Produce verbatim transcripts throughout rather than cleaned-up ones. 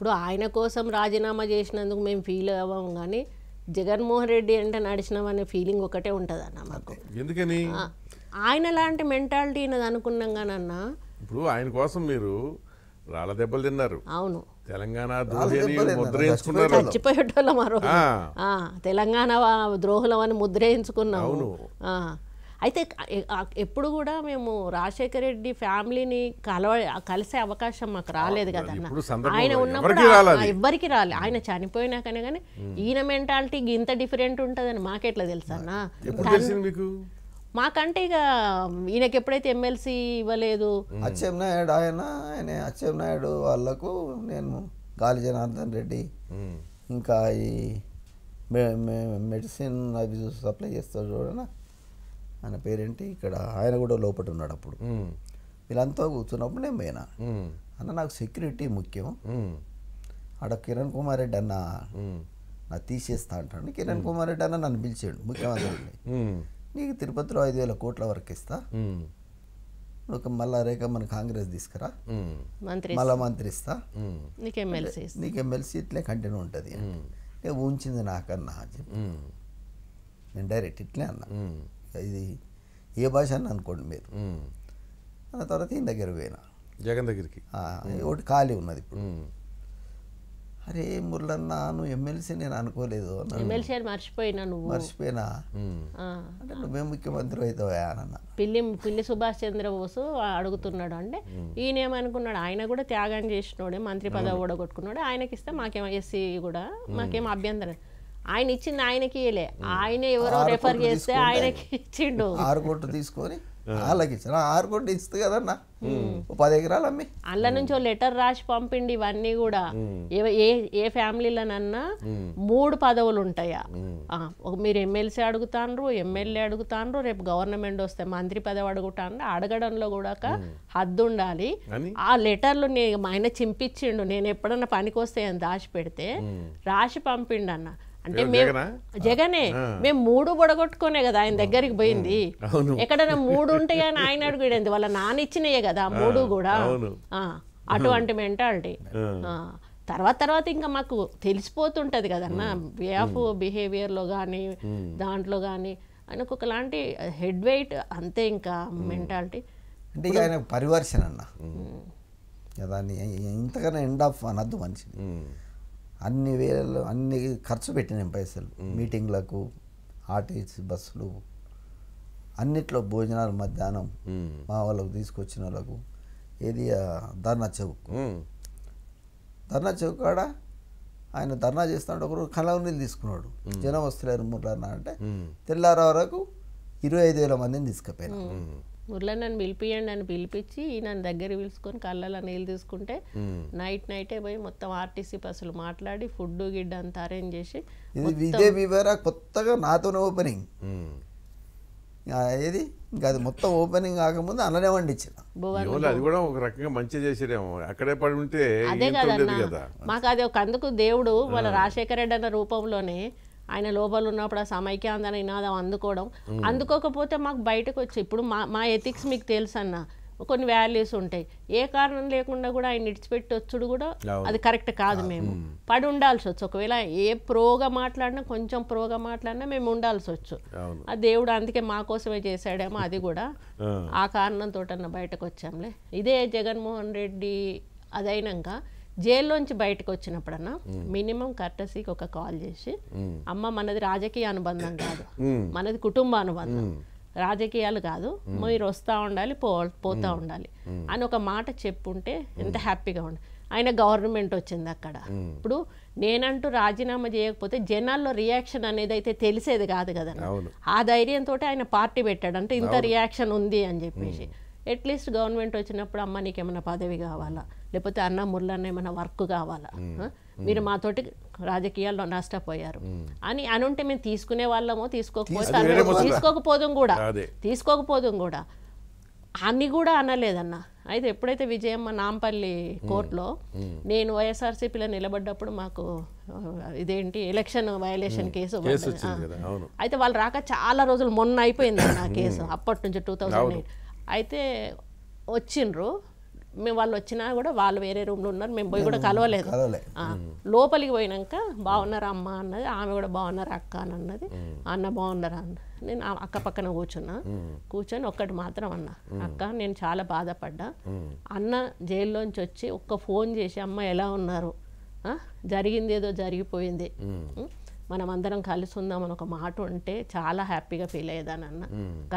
ఇప్పుడు ఆయన కోసం రాజీనామా చేసినందుకు మేము ఫీల్ అవ్వం గానీ జగన్ మోహన్ రెడ్డి అంటే నడిచినవనే ఫీలింగ్ ఒకటే ఉంటదన్న నాకు. ఎందుకని ఆయన లాంటి మెంటాలిటీ అనేది అనుకున్నాం గానన్న ఇప్పుడు ఆయన కోసం మీరు రాళ్ళ దెబ్బలు తిన్నారు. అవును తెలంగాణ ద్రోహులని ముద్రేయించుకున్నారు. చచ్చిపోయేటోళ్ళం ఆ రోజు. ఆ తెలంగాణ ద్రోహులని ముద్రేయించుకున్నాం. అవును ఆ అయితే ఎప్పుడు కూడా మేము రాజశేఖర్ రెడ్డి ఫ్యామిలీని కలవ కలిసే అవకాశం మాకు రాలేదు కదా అన్న. ఆయన ఉన్నప్పుడు ఎవ్వరికి రాలే. ఆయన చనిపోయినాకనే కానీ ఈయన మెంటాలిటీకి ఇంత డిఫరెంట్ ఉంటుందని మాకెట్లా తెలుసు అన్న. మాకంటే ఇక ఈయనకి ఎప్పుడైతే ఎమ్మెల్సీ ఇవ్వలేదు అచ్చెన్నాయుడు ఆయన ఆయన అచ్చెన్నాయుడు వాళ్ళకు నేను గాలి జనార్దన్ రెడ్డి ఇంకా ఈ మెడిసిన్ అవి సప్లై చేస్తారు చూడనా ఆయన పేరేంటి ఇక్కడ ఆయన కూడా లోపల ఉన్నాడు. అప్పుడు వీళ్ళంతా కూర్చున్నప్పుడు నేను పోయినా అన్న నాకు సెక్యూరిటీ ముఖ్యం ఆడ కిరణ్ కుమార్ రెడ్డి అన్న నా తీసేస్తా అంటాను. కిరణ్ కుమార్ రెడ్డి అన్న నన్ను పిలిచాడు ముఖ్యమంత్రి నీకు తిరుపతిలో ఐదు వేల కోట్ల వరకు ఇస్తా ఒక మళ్ళా రేఖ మన కాంగ్రెస్ తీసుకురా మళ్ళా మంత్రి ఇస్తా నీకు ఎమ్మెల్సీ ఇట్లే కంటిన్యూ ఉంటుంది అంటే ఊహించింది నాకన్నా నేను డైరెక్ట్ ఇట్లే అన్నా ఇది ఏ భాష అని అనుకోండి మీరు అన్న తర్వాత ఈయన దగ్గర పోయినా జగన్ దగ్గరికి ఒకటి ఖాళీ ఉన్నది. ఇప్పుడు అరే మురళన్న నువ్వు ఎమ్మెల్సీ నేను అనుకోలేదు మర్చిపోయినా నువ్వు మర్చిపోయినా అంటే నువ్వే ముఖ్యమంత్రి అవుతావు. సుభాష్ చంద్రబోసు అడుగుతున్నాడు అంటే ఈయన ఏమనుకున్నాడు ఆయన కూడా త్యాగం చేసినోడే మంత్రి పదవి ఓడగొట్టుకున్నాడు ఆయనకి ఇస్తే మాకేం ఎస్సీ కూడా మాకేం అభ్యంతరం ఆయన ఇచ్చింది ఆయనకి ఇవ్వలే ఆయన ఎవరో రెఫర్ చేస్తే ఆయనకి ఇచ్చిండు ఆరు కోట్లు తీసుకొని వాళ్ళకి ఇచ్చిన ఆరు కోట్లు ఇస్తే కదన్నా పది ఎకరాలు అమ్మి అల్ల నుంచి లెటర్ రాసి పంపిండి. ఇవన్నీ కూడా ఏ ఫ్యామిలీలనన్నా మూడు పదవులు ఉంటాయా మీరు ఎమ్మెల్సీ అడుగుతాండ్రు ఎమ్మెల్యే అడుగుతాండ్రు రేపు గవర్నమెంట్ వస్తే మంత్రి పదవి అడుగుతాండ్రు అడగడంలో కూడా హద్దు ఉండాలి. ఆ లెటర్లు ఆయన చింపించిండు నేను ఎప్పుడన్నా పనికి వస్తే అని రాసి పెడితే రాసి పంపిండు అన్న అంటే మేము జగనే మేము మూడు పొడగొట్టుకునే కదా ఆయన దగ్గరికి పోయింది. ఎక్కడైనా మూడు ఉంటాయని ఆయన అడుగుడేంది వాళ్ళ నాన్న ఇచ్చినయే కదా మూడు కూడా అటువంటి మెంటాలిటీ. తర్వాత తర్వాత ఇంకా మాకు తెలిసిపోతుంటది కదన్న వే ఆఫ్ బిహేవియర్లో కానీ దాంట్లో కానీ ఆయనకు ఒకలాంటి హెడ్ వెయిట్ అంతే ఇంకా మెంటాలిటీ అంటే ఆయన పరివర్శన అన్న దాన్ని ఇంతకన్నా ఎండ్ ఆఫ్ అనద్దు మనిషిని. అన్ని వేలు అన్ని ఖర్చు పెట్టిన పైసలు మీటింగ్లకు ఆర్టీసీ బస్సులు అన్నిట్లో భోజనాలు మధ్యాహ్నం మా వాళ్ళకు తీసుకొచ్చిన వాళ్ళకు ఏది ధర్నా చౌక్ ధర్నా చౌక్ కాడ ఆయన ధర్నా చేస్తున్నాడు ఒకరు కలవ నీళ్ళు తీసుకున్నాడు జనం వస్తున్నారు మురళన్న అంటే తెల్లార వరకు ఇరవై ఐదు వేల మందిని తీసుకుపోయినా మురళన్నని పిలిపియండి అని పిలిపించి ఈయన దగ్గర పిలుచుకొని కళ్ళలో నీళ్ళు తీసుకుంటే నైట్ నైటే పోయి మొత్తం ఆర్టీసీ బస్సులు మాట్లాడి ఫుడ్ గిడ్డ అంతా అరేంజ్ చేసి ఇదే వివరా కొత్తగా నాతోనే ఓపెనింగ్ ఏది ఇంకా అది మొత్తం ఓపెనింగ్ కాకముందు అలానే వండించారు. అదే కదా మాకు అది ఒక అందుకు దేవుడు వాళ్ళ రాజశేఖర రెడ్డి అన్న రూపంలోనే ఆయన లోపల ఉన్నప్పుడు ఆ సమైక్యాందన నినాదం అందుకోవడం అందుకోకపోతే మాకు బయటకు వచ్చి ఇప్పుడు మా మా ఎథిక్స్ మీకు తెలుసు అన్న కొన్ని వాల్యూస్ ఉంటాయి ఏ కారణం లేకుండా కూడా ఆయన విడిచిపెట్టి వచ్చుడు కూడా అది కరెక్ట్ కాదు. మేము పడి ఉండాల్సి వచ్చు ఒకవేళ ఏ ప్రోగా మాట్లాడినా కొంచెం ప్రోగా మాట్లాడినా మేము ఉండాల్సి వచ్చు. ఆ దేవుడు అందుకే మా కోసమే చేశాడేమో అది కూడా ఆ కారణంతో అన్న బయటకు వచ్చాంలే. ఇదే జగన్మోహన్ రెడ్డి అదైనాక జైల్లోంచి బయటకు వచ్చినప్పుడన్నా మినిమం కర్టసీకి ఒక కాల్ చేసి అమ్మ మనది రాజకీయ అనుబంధం కాదు మనది కుటుంబ అనుబంధం రాజకీయాలు కాదు మీరు వస్తూ ఉండాలి పో పోతూ ఉండాలి అని ఒక మాట చెప్పుంటే ఎంత హ్యాపీగా ఉండే. ఆయన గవర్నమెంట్ వచ్చింది అక్కడ ఇప్పుడు నేనంటూ రాజీనామా చేయకపోతే జనాల్లో రియాక్షన్ అనేది అయితే తెలిసేది కాదు కదా ఆ ధైర్యంతో ఆయన పార్టీ పెట్టాడు అంటే ఇంత రియాక్షన్ ఉంది అని చెప్పేసి అట్లీస్ట్ గవర్నమెంట్ వచ్చినప్పుడు అమ్మ నీకు ఏమైనా పదవి కావాలా లేకపోతే అన్న మురళన్న ఏమైనా వర్క్ కావాలా మీరు మాతోటి రాజకీయాల్లో నష్టపోయారు అని అనుంటే మేము తీసుకునే వాళ్ళమో తీసుకోకపోతే తీసుకోకపోదాం కూడా తీసుకోకపోదాం కూడా అని కూడా అనలేదన్న. అయితే ఎప్పుడైతే విజయమ్మ నాంపల్లి కోర్టులో నేను వైఎస్ఆర్సీపీలో నిలబడ్డప్పుడు మాకు ఇదేంటి ఎలక్షన్ వయలేషన్ కేసు అయితే వాళ్ళు రాక చాలా రోజులు మొన్న అయిపోయింది ఆ కేసు అప్పటి నుంచి టూ థౌజండ్ ఎయిట్ అయితే వచ్చిండ్రు మేము వాళ్ళు వచ్చినా కూడా వాళ్ళు వేరే రూమ్లో ఉన్నారు, మేము పోయి కూడా కలవలేదు. లోపలికి పోయినాక బాగున్నారా అమ్మ అన్నది, ఆమె కూడా బాగున్నారా అక్క అని అన్నది, అన్న బాగున్నారా అన్న. నేను అక్క పక్కన కూర్చున్నా, కూర్చొని ఒక్కటి మాత్రం అన్న, అక్క నేను చాలా బాధపడ్డా, అన్న జైల్లోంచి వచ్చి ఒక్క ఫోన్ చేసి అమ్మ ఎలా ఉన్నారు, జరిగింది ఏదో జరిగిపోయింది, మనం అందరం కలిసి ఉందాం అని ఒక మాట ఉంటే చాలా హ్యాపీగా ఫీల్ అయ్యేదాన్ని అన్న. అక్క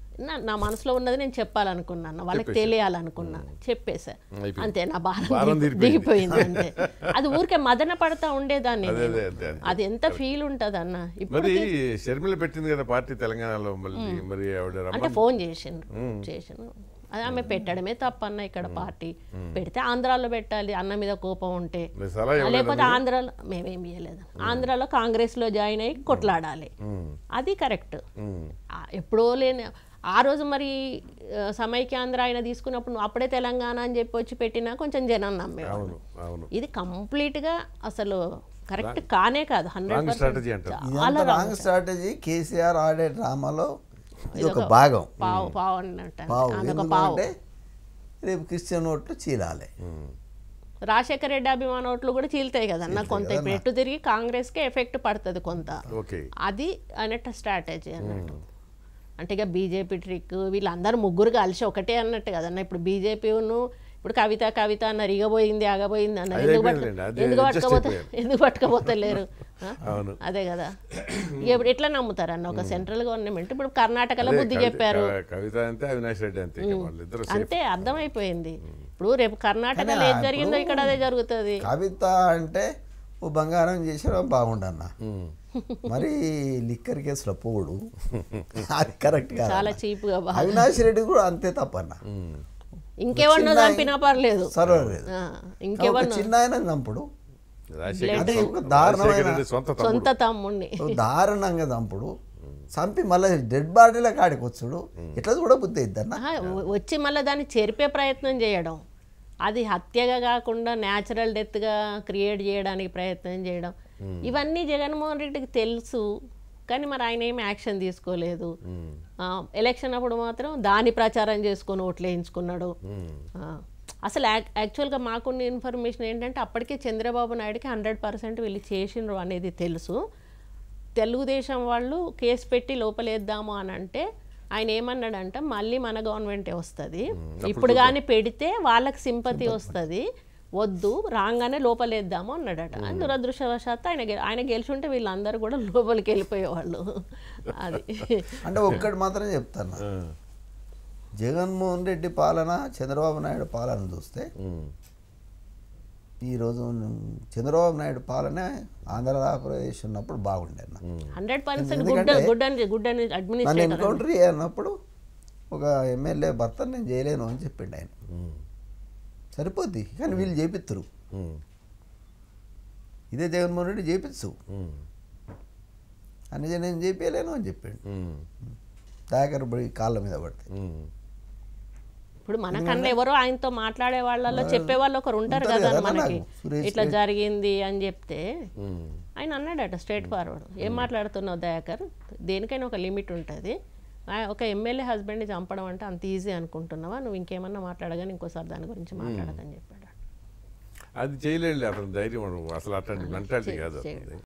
నా మనసులో ఉన్నది నేను చెప్పాలనుకున్నాను, వాళ్ళకి తెలియాలనుకున్నాను, చెప్పేసా అంతే, నా భారం దిగిపోయింది అంతే. అది ఊరికే మదన పడతా ఉండేదాన్ని, అది ఎంత ఫీల్ ఉంటది అన్న. ఇప్పుడు షర్మిల పెట్టింది కదా పార్టీ తెలంగాణలో, అంటే ఫోన్ చేసిండ్రు చేసిండ్రు అది ఆమె పెట్టడమే తప్పు అన్న. ఇక్కడ పార్టీ పెడితే ఆంధ్రాలో పెట్టాలి, అన్న మీద కోపం ఉంటే, లేకపోతే ఆంధ్రాలో మేమేం చేయలేదు, ఆంధ్రాలో కాంగ్రెస్లో జాయిన్ అయ్యి కొట్లాడాలి, అది కరెక్ట్. ఎప్పుడో లేని ఆ రోజు మరి సమైక్యాంధ్ర ఆయన తీసుకున్నప్పుడు అప్పుడే తెలంగాణ అని చెప్పి వచ్చి పెట్టినా కొంచెం జనాన్ని నమ్మేవాళ్ళు. ఇది కంప్లీట్గా అసలు కరెక్ట్ కానే కాదు, హండ్రెడ్ పర్సెంట్ స్ట్రాటజీ. కేసీఆర్ ఆడే డ్రామాలో ఒక భాగం, పావు పావు అన్నట్టు. రేపు క్రిస్టియన్ ఓట్లు చీలాలి, రాజశేఖర రెడ్డి అభిమాన ఓట్లు కూడా చీలుతాయి కదన్న కొంత, ఇప్పుడు ఎటు తిరిగి కాంగ్రెస్కే ఎఫెక్ట్ పడుతుంది కొంత, అది అన్నట్టు స్ట్రాటజీ అన్నట్టు. అంటే ఇక బీజేపీ ట్రిక్, వీళ్ళందరూ ముగ్గురు కలిసి ఒకటే అన్నట్టు కదన్న. ఇప్పుడు బీజేపీను ఇప్పుడు కవిత కవిత అన్నారు, ఇగబోయింది ఆగబోయింది అన్నారు, ఎందుకు ఎందుకు పట్టుకపోతే ఎందుకు పట్టుకపోతలేరు, అదే కదా. ఇప్పుడు ఎట్లా నమ్ముతారు అన్న ఒక సెంట్రల్ గవర్నమెంట్. ఇప్పుడు కర్ణాటకలో బుద్ధి చెప్పారు, అంతే అర్థమైపోయింది. ఇప్పుడు రేపు కర్ణాటకలో ఏం జరిగిందో ఇక్కడ అదే జరుగుతుంది. కవిత అంటే ఓ బంగారం చేసాడు బాగుండన్న, మరి లిక్కర్ కేసులో పోడు, అది కరెక్ట్ కాదు. చాలా చీప్ గా అవినాష్ రెడ్డి కూడా అంతే తప్పన్న, ఇంకేమన్నా చంపినా పర్లేదు, సర్వాలేదు ఇంకేమన్నా చిన్న ఆయన చంపుడు, అదే దారుణమైన సొంత తమ్ముడిని దారుణంగా చంపుడు, చంపి మళ్ళీ డెడ్ బాడీలో కాడికి వచ్చుడు, ఇట్లా కూడా బుద్ధి అవుద్దన్న. వచ్చి మళ్ళీ దాన్ని చెరిపే ప్రయత్నం చేయడం, అది హత్యగా కాకుండా న్యాచురల్ డెత్గా క్రియేట్ చేయడానికి ప్రయత్నం చేయడం, ఇవన్నీ జగన్మోహన్ రెడ్డికి తెలుసు. కానీ మరి ఆయన ఏమి యాక్షన్ తీసుకోలేదు. ఎలక్షన్ అప్పుడు మాత్రం దాని ప్రచారం చేసుకొని ఓట్లు వేయించుకున్నాడు. అసలు యాక్చువల్గా మాకున్న ఇన్ఫర్మేషన్ ఏంటంటే అప్పటికే చంద్రబాబు నాయుడుకి హండ్రెడ్ పర్సెంట్ వీళ్ళు చేసిండ్రు అనేది తెలుసు. తెలుగుదేశం వాళ్ళు కేసు పెట్టి లోపలేద్దాము అని అంటే ఆయన ఏమన్నాడంట, మళ్ళీ మన గవర్నమెంటే వస్తుంది, ఇప్పుడు కానీ పెడితే వాళ్ళకి సింపతి వస్తుంది, వద్దు రాగానే లోపలేద్దాము అన్నాడట. దురదృష్టవశాత్తు ఆయన ఆయన గెలిచుంటే వీళ్ళందరూ కూడా లోపలికి వెళ్ళిపోయేవాళ్ళు. అది అంటే ఒక్కటి మాత్రం చెప్తాను, జగన్మోహన్ రెడ్డి పాలన చంద్రబాబు నాయుడు పాలన చూస్తే ఈరోజు చంద్రబాబు నాయుడు పాలన ఆంధ్రప్రదేశ్ ఉన్నప్పుడు బాగుండే అన్న, hundred percent good administrator. Encounter అన్నప్పుడు ఒక ఎమ్మెల్యే భర్తను నేను చేయలేను అని చెప్పిండు ఆయన, సరిపోద్ది. కానీ వీళ్ళు చేపిస్తారు, ఇదే జగన్మోహన్ రెడ్డి చేపించు అని నేను చేపించలేను అని చెప్పాడు, దాకర పడి కాళ్ళ మీద పడితే. ఇప్పుడు మనకన్నా ఎవరో ఆయనతో మాట్లాడే వాళ్ళలో చెప్పేవాళ్ళు ఒకరు ఉంటారు కదా, మనకి ఇట్లా జరిగింది అని చెప్తే ఆయన అన్నాడట స్ట్రైట్ ఫార్వర్డ్, ఏం మాట్లాడుతున్నావు దయాకర్, దేనికైనా ఒక లిమిట్ ఉంటుంది, ఒక ఎమ్మెల్యే హస్బెండ్ని చంపడం అంటే అంత ఈజీ అనుకుంటున్నావా, నువ్వు ఇంకేమన్నా మాట్లాడగానే ఇంకోసారి దాని గురించి మాట్లాడదని చెప్పాడు. అది చేయలేదు అతను ధైర్యం, అసలు అట్లాంటి మెంటాలిటీ కాదు.